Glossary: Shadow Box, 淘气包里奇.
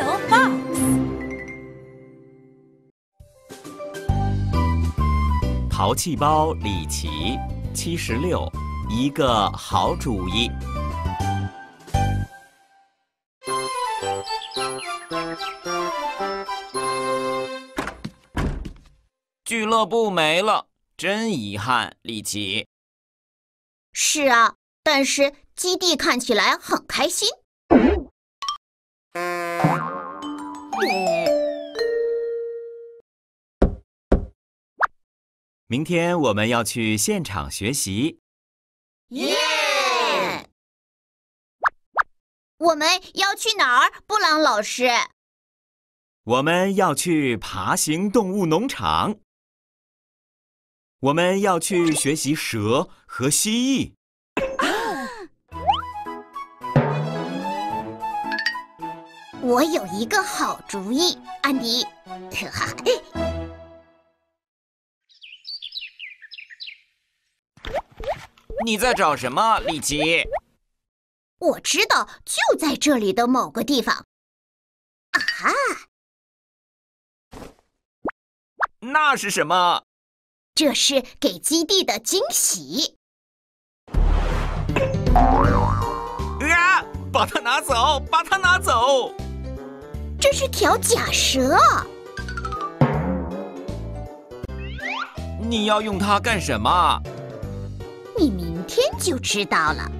Shadow Box。淘气包李奇76，一个好主意。 俱乐部没了，真遗憾，李奇。是啊，但是基地看起来很开心。明天我们要去现场学习。耶！ Yeah! 我们要去哪儿，布朗老师？我们要去爬行动物农场。 我们要去学习蛇和蜥蜴。我有一个好主意，安迪。你在找什么，李奇？我知道，就在这里的某个地方。啊哈！那是什么？ 这是给基地的惊喜！啊！把它拿走，把它拿走！这是条假蛇。你要用它干什么？你明天就知道了。